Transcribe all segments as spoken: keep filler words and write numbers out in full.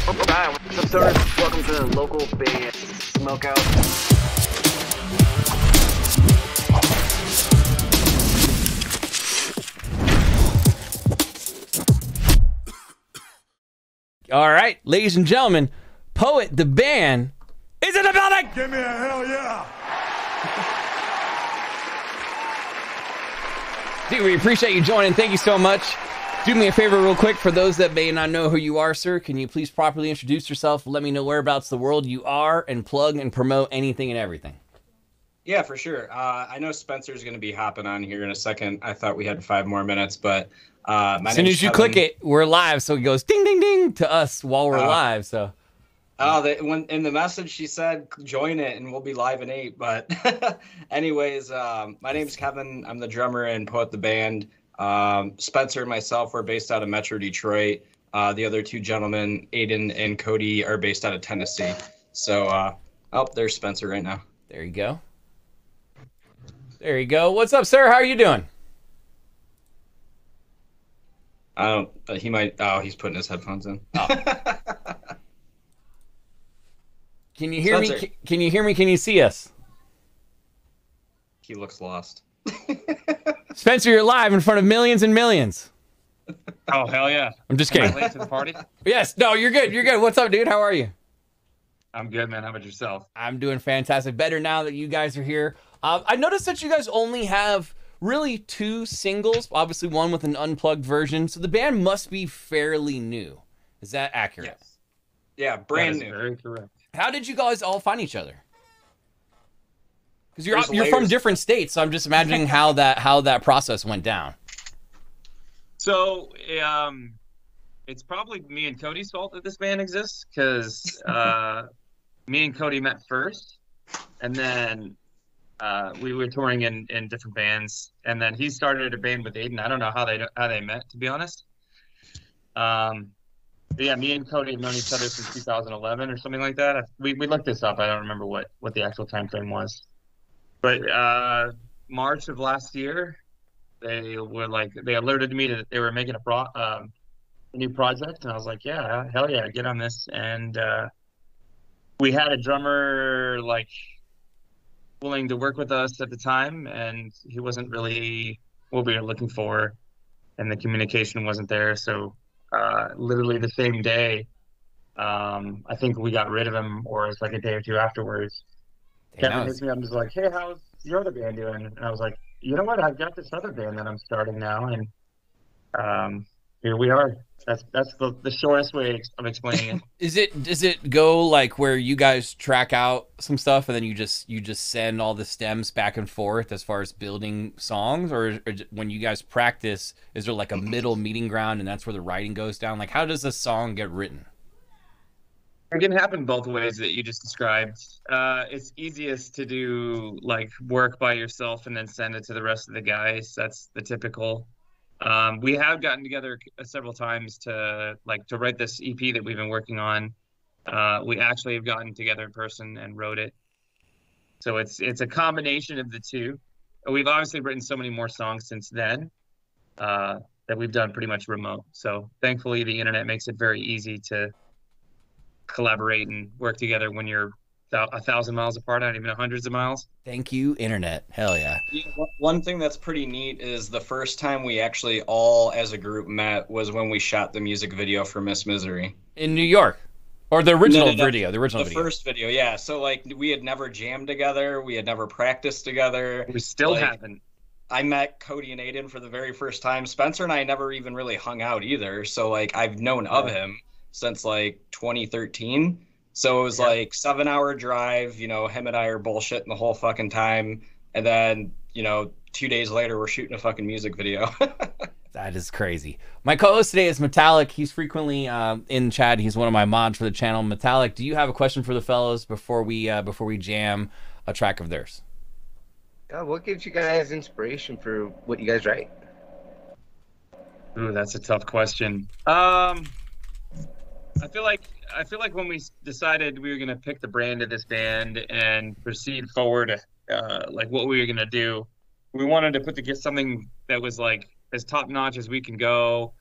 Hi, what's up, stoners? Welcome to the local Bay Smokeout. All right, ladies and gentlemen, Poet the band is in the building. Give me a hell yeah! Dude, we appreciate you joining. Thank you so much. Do me a favor real quick. For those that may not know who you are, sir, can you please properly introduce yourself? Let me know whereabouts the world you are and plug and promote anything and everything. Yeah, for sure. Uh, I know Spencer's going to be hopping on here in a second. I thought we had five more minutes, but uh, my as soon as you Kevin. Click it, we're live. So it goes ding, ding, ding to us while we're uh, live. So. Oh, they, when in the message she said, join it and we'll be live in eight. But anyways, um, my name's Kevin. I'm the drummer and Poet the band. Um, Spencer and myself are based out of Metro Detroit. Uh, the other two gentlemen, Aiden and Cody, are based out of Tennessee. So, uh, oh, there's Spencer right now. There you go. There you go. What's up, sir? How are you doing? I don't, uh, he might, oh, he's putting his headphones in. Oh. Can you hear Spencer. me? Can you hear me? Can you see us? He looks lost. Spencer, you're live in front of millions and millions. Oh, hell yeah. I'm just kidding. Am I late to the party? Yes. No, you're good. You're good. What's up, dude? How are you? I'm good, man. How about yourself? I'm doing fantastic. Better now that you guys are here. Uh, I noticed that you guys only have really two singles, obviously one with an unplugged version. So the band must be fairly new. Is that accurate? Yes. Yeah, brand new. Very correct. How did you guys all find each other? Because you're up, you're from different states, so I'm just imagining how that how that process went down. So um, it's probably me and Cody's fault that this band exists, because uh, me and Cody met first, and then uh, we were touring in, in different bands, and then he started a band with Aiden. I don't know how they how they met, to be honest. Um, but yeah, me and Cody have known each other since two thousand eleven or something like that. We we looked this up. I don't remember what what the actual time frame was. But uh, March of last year, they were like, they alerted me that they were making a, pro uh, a new project. And I was like, yeah, hell yeah, get on this. And uh, we had a drummer like willing to work with us at the time. And he wasn't really what we were looking for. And the communication wasn't there. So uh, literally the same day, um, I think we got rid of him, or it was like a day or two afterwards. Kevin hits me up and is like, hey, how's your other band doing? And I was like, you know what? I've got this other band that I'm starting now, and um, here we are. That's that's the, the shortest way of explaining it. Is it does it go like where you guys track out some stuff and then you just you just send all the stems back and forth as far as building songs, or, or when you guys practice, is there like a middle meeting ground and that's where the writing goes down? Like, how does a song get written? It can happen both ways that you just described. Uh, it's easiest to do like work by yourself and then send it to the rest of the guys. That's the typical. Um, we have gotten together several times to like to write this E P that we've been working on. Uh, we actually have gotten together in person and wrote it. So it's it's a combination of the two. We've obviously written so many more songs since then uh, that we've done pretty much remote. So thankfully, the internet makes it very easy to collaborate and work together when you're a thousand miles apart, not even hundreds of miles. Thank you, internet. Hell yeah. One thing that's pretty neat is the first time we actually all as a group met was when we shot the music video for Miss Misery. In New York. Or the original no, no, no, video. The original the video. The first video, yeah. So, like, we had never jammed together. We had never practiced together. We still like, haven't. I met Cody and Aiden for the very first time. Spencer and I never even really hung out either. So, like, I've known yeah. of him since like twenty thirteen, so it was yeah. like seven hour drive, you know, him and I are bullshitting the whole fucking time, and then, you know, two days later we're shooting a fucking music video. That is crazy. My co-host today is Metallic. He's frequently um in chat. He's one of my mods for the channel. Metallic, do you have a question for the fellows before we uh before we jam a track of theirs? Yeah, what gives you guys inspiration for what you guys write? Ooh, that's a tough question. um I feel like I feel like when we decided we were gonna pick the brand of this band and proceed forward, uh, like what we were gonna do, we wanted to put together something that was like as top notch as we can go,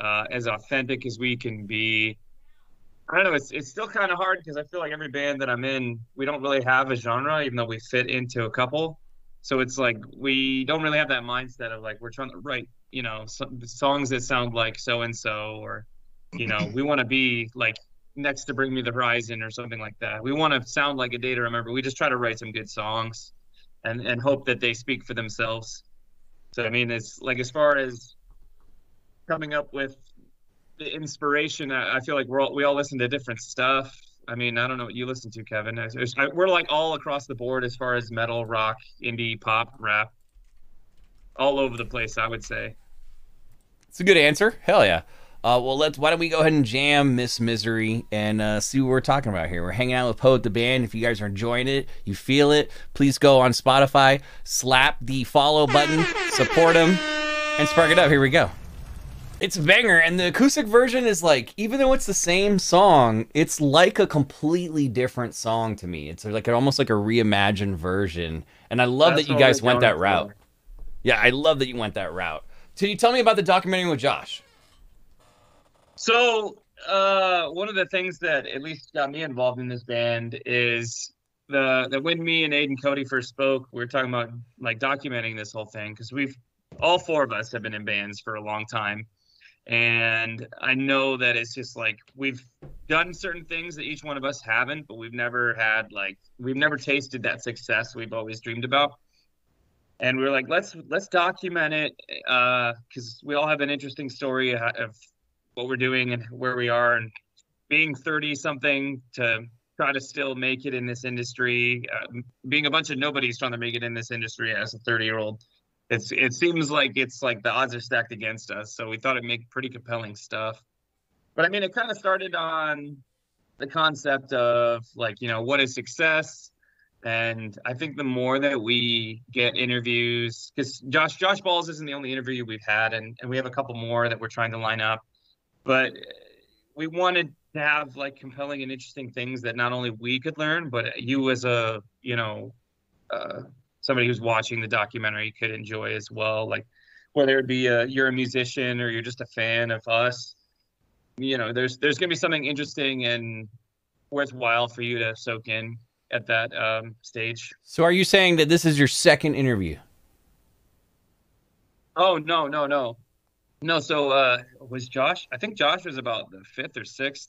uh, as authentic as we can be, I don't know. It's it's still kind of hard because I feel like every band that I'm in, we don't really have a genre, even though we fit into a couple. So it's like we don't really have that mindset of like we're trying to write, you know, so, songs that sound like so and so, or you know, we want to be like next to Bring Me the Horizon or something like that. We want to sound like A Day to Remember. We just try to write some good songs, and and hope that they speak for themselves. So I mean, it's like as far as coming up with the inspiration, I feel like we're all, we all listen to different stuff. I mean, I don't know what you listen to, Kevin. I, I, we're like all across the board as far as metal, rock, indie, pop, rap, all over the place, I would say. It's a good answer. Hell yeah. Uh, well, let's. Why don't we go ahead and jam Miss Misery and uh, see what we're talking about here. We're hanging out with Poet the Band. If you guys are enjoying it, you feel it, please go on Spotify, slap the follow button, support them, and spark it up. Here we go. It's a banger, and the acoustic version is like, even though it's the same song, it's like a completely different song to me. It's like almost like a reimagined version, and I love That's that you guys went that route. For. Yeah, I love that you went that route. So you tell me about the documentary with Josh. So uh, one of the things that at least got me involved in this band is the that when me and Aiden Cody first spoke, we were talking about like documenting this whole thing because we've all four of us have been in bands for a long time. And I know that it's just like we've done certain things that each one of us haven't, but we've never had like we've never tasted that success we've always dreamed about. And we were like, let's let's document it because uh, we all have an interesting story of what we're doing and where we are, and being thirty something to try to still make it in this industry, uh, being a bunch of nobodies trying to make it in this industry as a thirty year old. It's, it seems like it's like the odds are stacked against us. So we thought it'd make pretty compelling stuff. But I mean, it kind of started on the concept of like, you know, what is success? And I think the more that we get interviews, because Josh, Josh Balls isn't the only interview we've had. And, and we have a couple more that we're trying to line up. But we wanted to have like compelling and interesting things that not only we could learn, but you as a, you know, uh, somebody who's watching the documentary could enjoy as well. Like whether it be a, you're a musician or you're just a fan of us, you know, there's, there's going to be something interesting and worthwhile for you to soak in at that um, stage. So are you saying that this is your second interview? Oh, no, no, no, no. So uh, was Josh, I think Josh was about the fifth or sixth.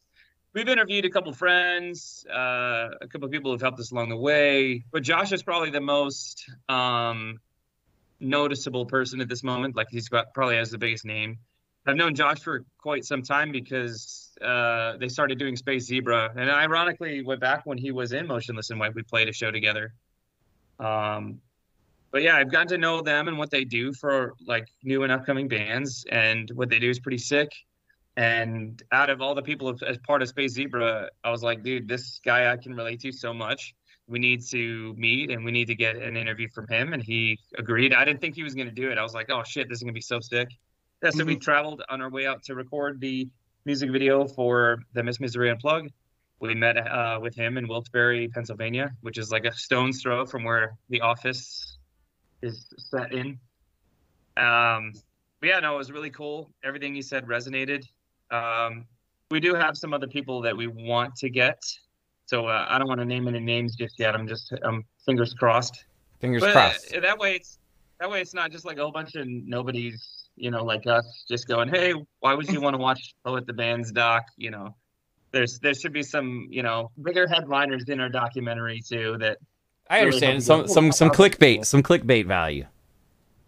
We've interviewed a couple friends, uh, a couple of people who've helped us along the way, but Josh is probably the most um, noticeable person at this moment. Like he's got, probably has the biggest name. I've known Josh for quite some time because uh, they started doing Space Zebra, and ironically, went back when he was in Motionless in White. We played a show together. Um, but yeah, I've gotten to know them and what they do for like new and upcoming bands, and what they do is pretty sick. And out of all the people as part of Space Zebra, I was like, dude, this guy I can relate to so much. We need to meet and we need to get an interview from him. And he agreed. I didn't think he was going to do it. I was like, oh, shit, this is going to be so sick. Yeah, so mm-hmm. we traveled on our way out to record the music video for the Miss Misery Unplugged. We met uh, with him in Wilkes-Barre, Pennsylvania, which is like a stone's throw from where The Office is set in. Um, but yeah, no, it was really cool. Everything he said resonated. Um, we do have some other people that we want to get, so uh, I don't want to name any names just yet. I'm just, um, fingers crossed. Fingers but crossed. That, that way, it's that way. It's not just like a whole bunch of nobodies, you know, like us, just going, "Hey, why would you want to watch Poet the Band's doc?" You know, there's there should be some, you know, bigger headliners in our documentary too. That I understand really some some some clickbait, some clickbait value.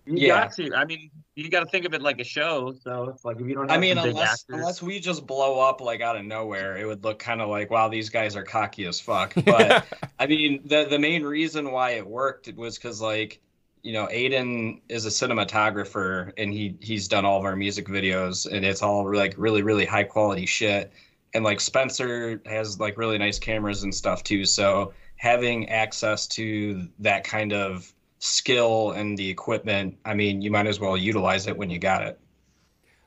You yeah. got to. I mean, you got to think of it like a show. So it's like if you don't. Have I mean, unless actors. unless we just blow up like out of nowhere, it would look kind of like, wow, these guys are cocky as fuck. But I mean, the the main reason why it worked was because like, you know, Aiden is a cinematographer and he he's done all of our music videos, and it's all like really really high quality shit. And like Spencer has like really nice cameras and stuff too. So having access to that kind of skill and the equipment, I mean, you might as well utilize it when you got it.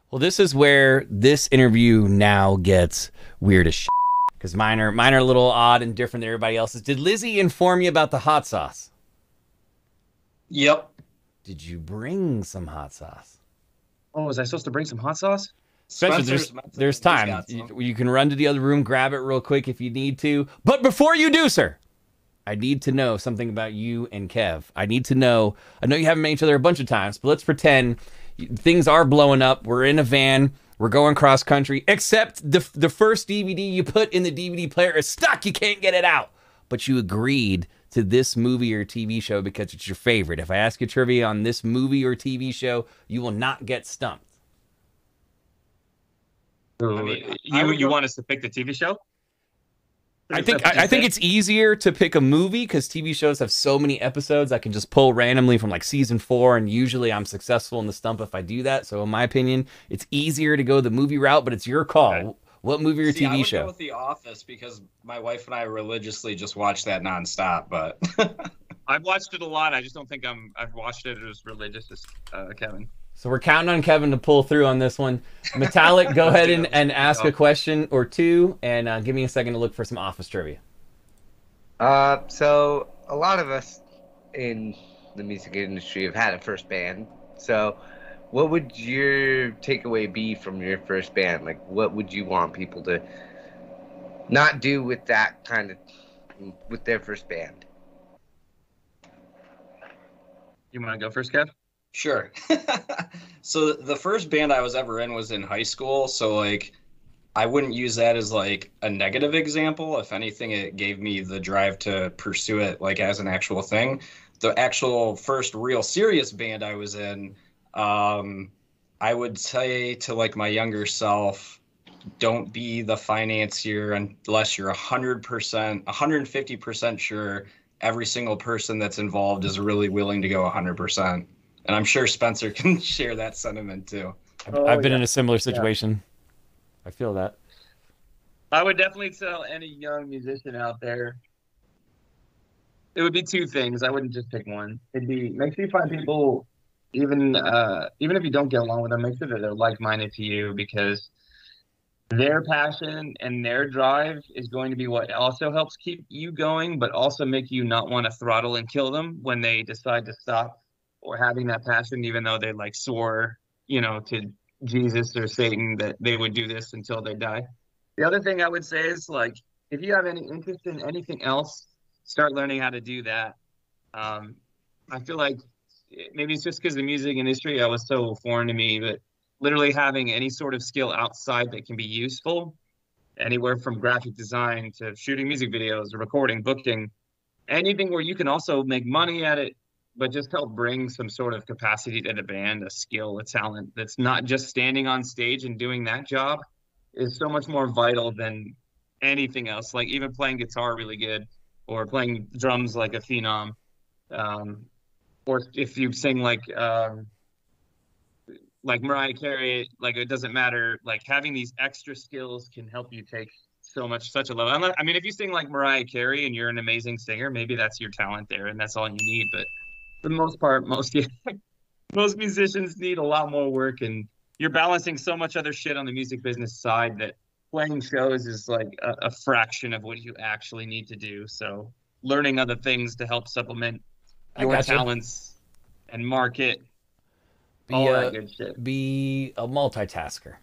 Well, this is where this interview now gets weird as shit, because mine are, mine are a little odd and different than everybody else's. Did Lizzie inform you about the hot sauce? Yep. Did you bring some hot sauce? Oh, was I supposed to bring some hot sauce? Spencer, there's, there's time. You, you can run to the other room, grab it real quick if you need to. But before you do, sir, I need to know something about you and Kev. I need to know. I know you haven't met each other a bunch of times, but let's pretend things are blowing up. We're in a van. We're going cross country. Except the the first D V D you put in the D V D player is stuck. You can't get it out. But you agreed to this movie or T V show because it's your favorite. If I ask you trivia on this movie or T V show, you will not get stumped. I mean, you you want us to pick the T V show? I think I, I think it's easier to pick a movie because T V shows have so many episodes. I can just pull randomly from like season four, and usually I'm successful in the stump if I do that. So in my opinion, it's easier to go the movie route, but it's your call. Okay. What movie or See, T V I would show? Go with The Office because my wife and I religiously just watch that nonstop. But I've watched it a lot. I just don't think I'm. I've watched it as religious as uh, Kevin. So we're counting on Kevin to pull through on this one. Metallic, go ahead and, and ask a question or two, and uh, give me a second to look for some Office trivia. Uh, so a lot of us in the music industry have had a first band. So what would your takeaway be from your first band? Like, what would you want people to not do with that kind of, with their first band? You want to go first, Kev? Sure. So the first band I was ever in was in high school. So like, I wouldn't use that as like a negative example. If anything, it gave me the drive to pursue it like as an actual thing. The actual first real serious band I was in, um, I would say to like my younger self, don't be the financier unless you're one hundred percent, one hundred fifty percent sure every single person that's involved is really willing to go one hundred percent. And I'm sure Spencer can share that sentiment too. Oh, I've been yeah. in a similar situation. Yeah. I feel that. I would definitely tell any young musician out there, it would be two things. I wouldn't just pick one. It'd be, make sure you find people, even uh, even if you don't get along with them, make sure that they're like-minded to you, because their passion and their drive is going to be what also helps keep you going, but also make you not want to throttle and kill them when they decide to stop. Or having that passion, even though they like swore, you know, to Jesus or Satan that they would do this until they die. The other thing I would say is, like, if you have any interest in anything else, start learning how to do that. Um, I feel like maybe it's just because the music industry, I was so foreign to me, but literally having any sort of skill outside that can be useful, anywhere from graphic design to shooting music videos or recording, booking, anything where you can also make money at it, but just help bring some sort of capacity to the band, a skill, a talent that's not just standing on stage and doing that job is so much more vital than anything else. Like even playing guitar really good or playing drums like a phenom. Um, or if you sing like um, like Mariah Carey, like it doesn't matter. Like having these extra skills can help you take so much, such a level. I mean, if you sing like Mariah Carey and you're an amazing singer, maybe that's your talent there and that's all you need, but for the most part, most yeah, most musicians need a lot more work, and you're balancing so much other shit on the music business side that playing shows is like a, a fraction of what you actually need to do. So learning other things to help supplement your talents you. and market, be all a, that good shit. Be a multitasker.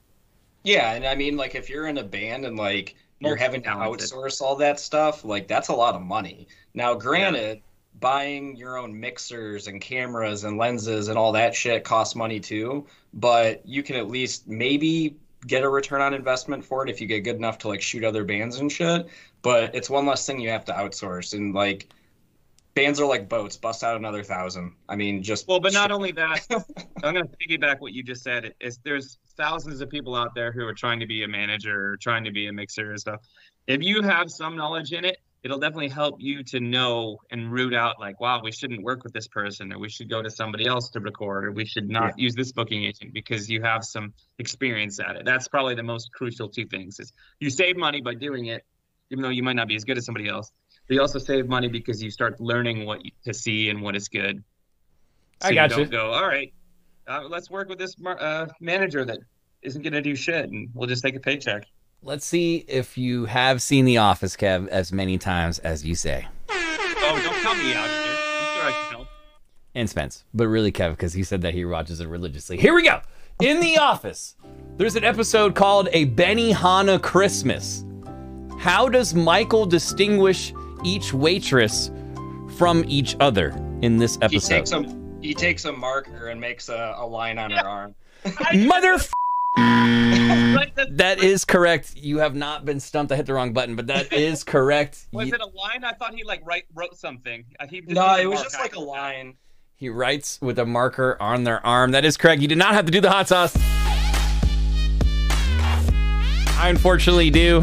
Yeah, and I mean, like if you're in a band and like you're having to outsource all that stuff, like that's a lot of money. Now, granted, yeah. buying your own mixers and cameras and lenses and all that shit costs money too, but you can at least maybe get a return on investment for it if you get good enough to like shoot other bands and shit. But it's one less thing you have to outsource, and like bands are like boats, bust out another thousand. I mean, just well, but not only that, I'm gonna piggyback what you just said. Is there's thousands of people out there who are trying to be a manager or trying to be a mixer and stuff. If you have some knowledge in it, it'll definitely help you to know and root out like, wow, we shouldn't work with this person, or we should go to somebody else to record, or we should not yeah. use this booking agent, because you have some experience at it. That's probably the most crucial two things is you save money by doing it, even though you might not be as good as somebody else. But you also save money because you start learning what you, to see and what is good. So I got you. Don't you. go, all right, uh, let's work with this uh, manager that isn't going to do shit, and we'll just take a paycheck. Let's see if you have seen The Office, Kev, as many times as you say. Oh, don't tell me out, dude. I'm sure I can help. And Spence, but really Kev, because he said that he watches it religiously. Here we go. In The Office, There's an episode called A Benihana Christmas. How does Michael distinguish each waitress from each other in this episode? He takes a, he takes a marker and makes a, a line on yeah. her arm. Motherf***! That is correct. You have not been stumped. I hit the wrong button, but that is correct. Was it a line? I thought he like write, wrote something. He no, it was just like a line. He writes with a marker on their arm. That is correct. You did not have to do the hot sauce. I unfortunately do.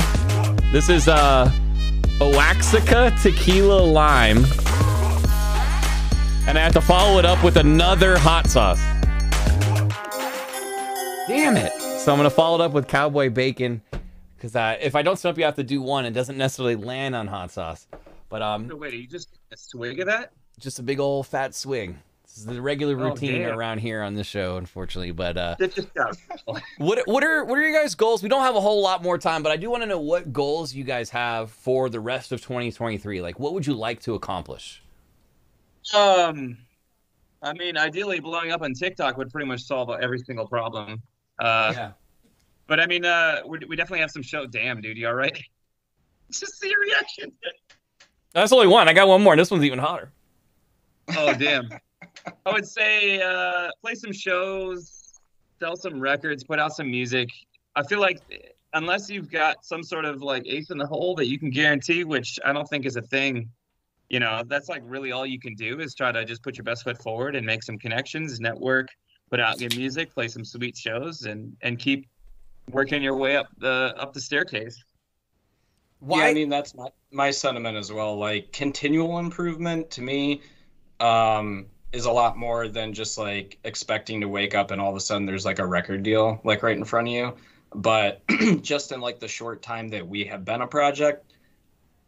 This is uh, Oaxaca Tequila Lime. And I have to follow it up with another hot sauce. Damn it. So I'm going to follow it up with cowboy bacon, because uh, if I don't stump you, I have to do one. It doesn't necessarily land on hot sauce. But um, wait, are you just a swig of that? Just a big old fat swig. This is the regular routine oh, around here on this show, unfortunately. But uh, what what are what are your guys' goals? We don't have a whole lot more time, but I do want to know what goals you guys have for the rest of twenty twenty-three. Like, what would you like to accomplish? Um, I mean, ideally, blowing up on TikTok would pretty much solve every single problem. Uh, yeah. But I mean, uh, we, we definitely have some show. Damn, dude, you all right? Just see your reaction. That's only one. I got one more. This one's even hotter. Oh, damn. I would say uh, play some shows, sell some records, put out some music. I feel like unless you've got some sort of like ace in the hole that you can guarantee, which I don't think is a thing, you know, that's like really all you can do is try to just put your best foot forward and make some connections, network, put out good music, play some sweet shows, and and keep working your way up the up the staircase. Why? Yeah, I mean, that's my, my sentiment as well. Like, continual improvement to me um, is a lot more than just like expecting to wake up and all of a sudden there's like a record deal like right in front of you. But just in like the short time that we have been a project,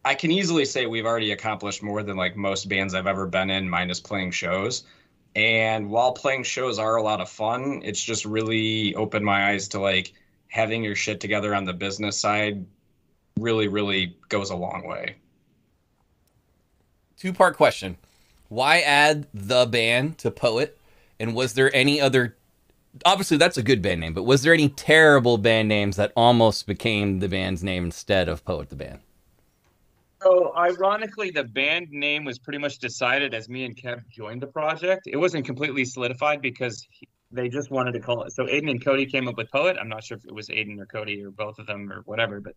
I can easily say we've already accomplished more than like most bands I've ever been in, minus playing shows. And while playing shows are a lot of fun, it's just really opened my eyes to like having your shit together on the business side really, really goes a long way. Two-part question. Why add the band to Poet? And was there any other, obviously that's a good band name, but was there any terrible band names that almost became the band's name instead of Poet the Band? So, ironically, the band name was pretty much decided as me and Kev joined the project. It wasn't completely solidified because he, they just wanted to call it. So, Aiden and Cody came up with Poet. I'm not sure if it was Aiden or Cody or both of them or whatever, but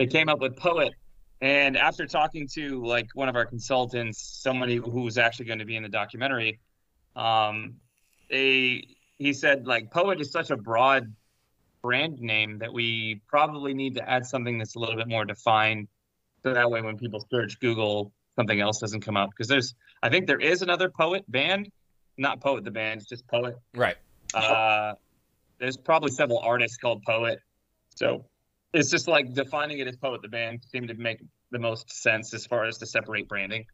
they came up with Poet. And after talking to, like, one of our consultants, somebody who's actually going to be in the documentary, um, they, he said, like, Poet is such a broad brand name that we probably need to add something that's a little bit more defined. So that way when people search Google, something else doesn't come up. Because there's, I think there is another Poet band. Not Poet the Band, it's just Poet. Right. Uh, there's probably several artists called Poet. So it's just like defining it as Poet the Band seemed to make the most sense as far as to separate branding.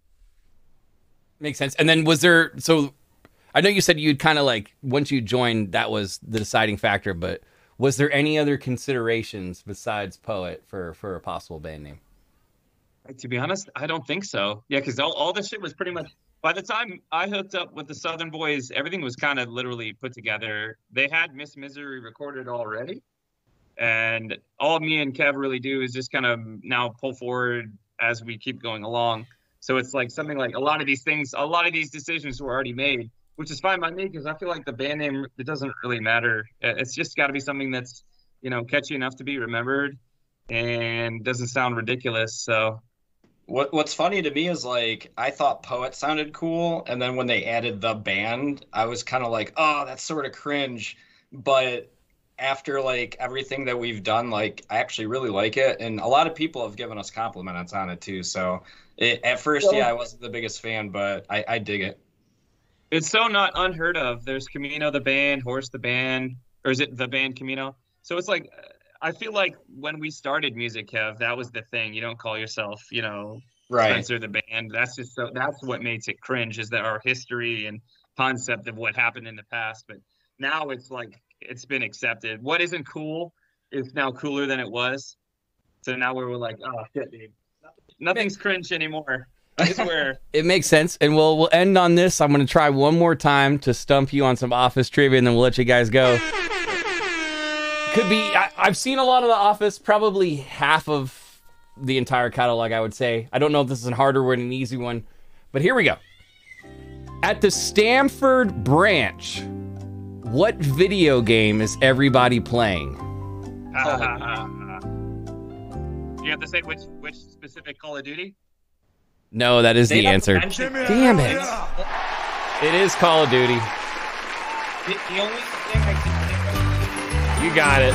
Makes sense. And then was there, so I know you said you'd kind of like, once you joined, that was the deciding factor. But was there any other considerations besides Poet for, for a possible band name? To be honest, I don't think so. Yeah, because all, all this shit was pretty much... By the time I hooked up with the Southern Boys, everything was kind of literally put together. They had Miss Misery recorded already. And all me and Kev really do is just kind of now pull forward as we keep going along. So it's like something like a lot of these things, a lot of these decisions were already made, which is fine by me because I feel like the band name, it doesn't really matter. It's just got to be something that's, you know, catchy enough to be remembered and doesn't sound ridiculous, so... What What's funny to me is, like, I thought Poet sounded cool, and then when they added the band, I was kind of like, oh, that's sort of cringe. But after, like, everything that we've done, like, I actually really like it. And a lot of people have given us compliments on it, too. So it, at first, yeah, I wasn't the biggest fan, but I, I dig it. It's so not unheard of. There's Camino the Band, Horse the Band, or is it the band Camino? So it's like... I feel like when we started music, Kev, that was the thing. You don't call yourself, you know, right. Spencer the Band. That's just so, that's what makes it cringe is that our history and concept of what happened in the past. But now it's like it's been accepted. What isn't cool is now cooler than it was. So now we're like, oh shit, dude, nothing's cringe anymore. It's where it makes sense. And we'll we'll end on this. I'm gonna try one more time to stump you on some Office trivia, and then we'll let you guys go. Could be. I, I've seen a lot of The Office, probably half of the entire catalog, I would say. I don't know if this is a harder one, an easy one, but here we go. At the Stanford branch, what video game is everybody playing? Uh, uh, you have to say which which specific Call of Duty? No, that is they the answer. Damn it. Yeah. It is Call of Duty. The, the only thing I can think of. You got it.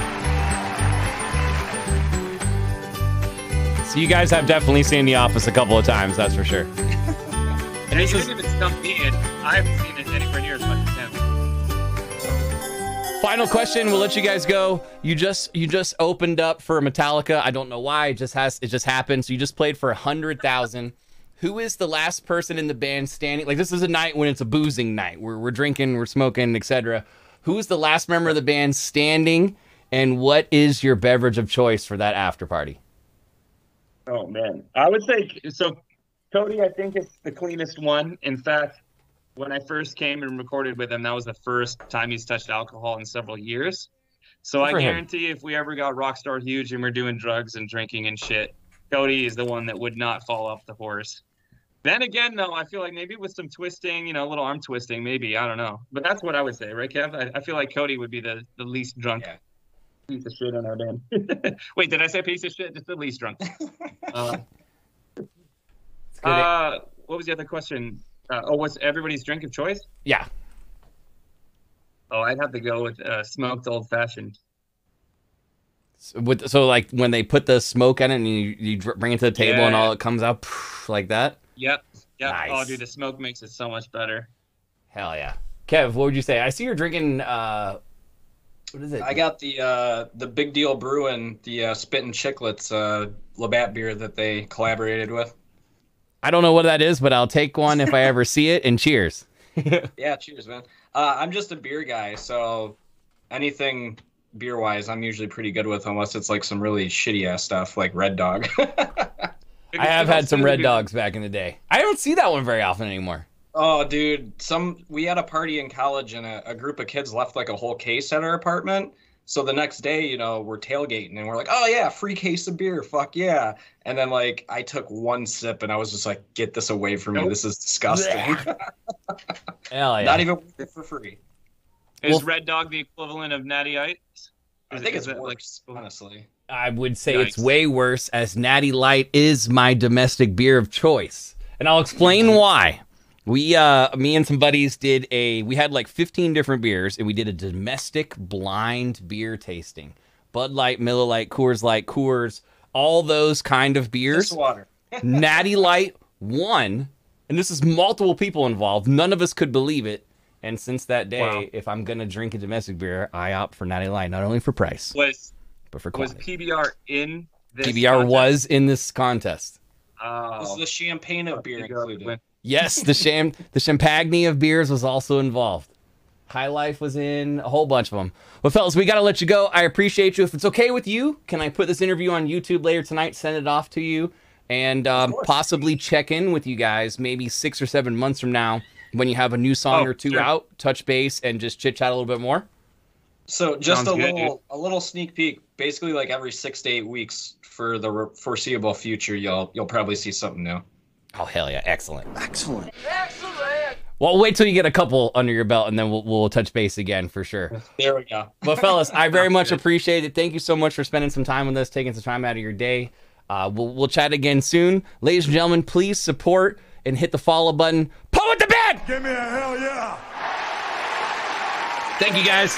So you guys have definitely seen The Office a couple of times, that's for sure. And this is even stumped me in. I haven't seen it anywhere near as much as him. Final question, we'll let you guys go. You just you just opened up for Metallica. I don't know why, it just has it just happened. So you just played for a hundred thousand. Who is the last person in the band standing? Like, this is a night when it's a boozing night. We're we're drinking, we're smoking, et cetera. Who is the last member of the band standing, and what is your beverage of choice for that after party? Oh man. I would say so Cody, I think it's the cleanest one. In fact, when I first came and recorded with him, that was the first time he's touched alcohol in several years. So I guarantee him. If we ever got Rockstar huge and we're doing drugs and drinking and shit, Cody is the one that would not fall off the horse. Then again, though, I feel like maybe with some twisting, you know, a little arm twisting, maybe, I don't know. But that's what I would say, right, Kev? I, I feel like Cody would be the, the least drunk yeah. piece of shit on our band. Wait, did I say piece of shit? Just the least drunk. uh, uh, what was the other question? Uh, oh, what's everybody's drink of choice? Yeah. Oh, I'd have to go with uh, smoked old fashioned. So, with, so, like, when they put the smoke in it and you, you bring it to the table yeah. and all it comes out poof, like that? Yep. Yep. Nice. Oh, dude, the smoke makes it so much better. Hell yeah. Kev, what would you say? I see you're drinking, uh, what is it? I got the uh, the Big Deal Brewin', the uh, Spittin' Chicklets uh, Labatt beer that they collaborated with. I don't know what that is, but I'll take one if I ever see it, and cheers. Yeah, cheers, man. Uh, I'm just a beer guy, so anything beer-wise, I'm usually pretty good with, unless it's like some really shitty-ass stuff, like Red Dog. I have had some Red Dogs back in the day. I don't see that one very often anymore. Oh, dude. some We had a party in college, and a, a group of kids left like a whole case at our apartment. So the next day, you know, we're tailgating and we're like, oh yeah, free case of beer, fuck yeah. And then like, I took one sip and I was just like, get this away from me, this is disgusting. Hell yeah. Not even worth it for free. Is well, Red Dog the equivalent of Natty Ice? Is I think it, it's worse, like, honestly. I would say Yikes. It's way worse, as Natty Light is my domestic beer of choice. And I'll explain why. We, uh, me and some buddies did a, we had like fifteen different beers, and we did a domestic blind beer tasting. Bud Light, Miller Lite, Coors Light, Coors, all those kind of beers. Just water. Natty Light won, and this is multiple people involved. None of us could believe it. And since that day, wow. if I'm going to drink a domestic beer, I opt for Natty Light, not only for price, was, but for quality. Was P B R in this P B R contest? Was in this contest. Uh, was the champagne of beer included? Yes, the sham, the champagne of beers was also involved. High Life was in, a whole bunch of them. Well, fellas, we got to let you go. I appreciate you. If it's okay with you, can I put this interview on YouTube later tonight, send it off to you, and um, possibly check in with you guys maybe six or seven months from now when you have a new song oh, or two sure. out, touch base, and just chit-chat a little bit more? So just Sounds a good, little dude. a little sneak peek, basically like every six to eight weeks for the foreseeable future, you'll you'll probably see something new. Oh, hell yeah. Excellent. Excellent. Excellent. Well, wait till you get a couple under your belt, and then we'll, we'll touch base again for sure. There we go. But, fellas, I very much appreciate it. Thank you so much for spending some time with us, taking some time out of your day. Uh, we'll, we'll chat again soon. Ladies and gentlemen, please support and hit the follow button. Poet the bed! Give me a hell yeah. Thank you, guys.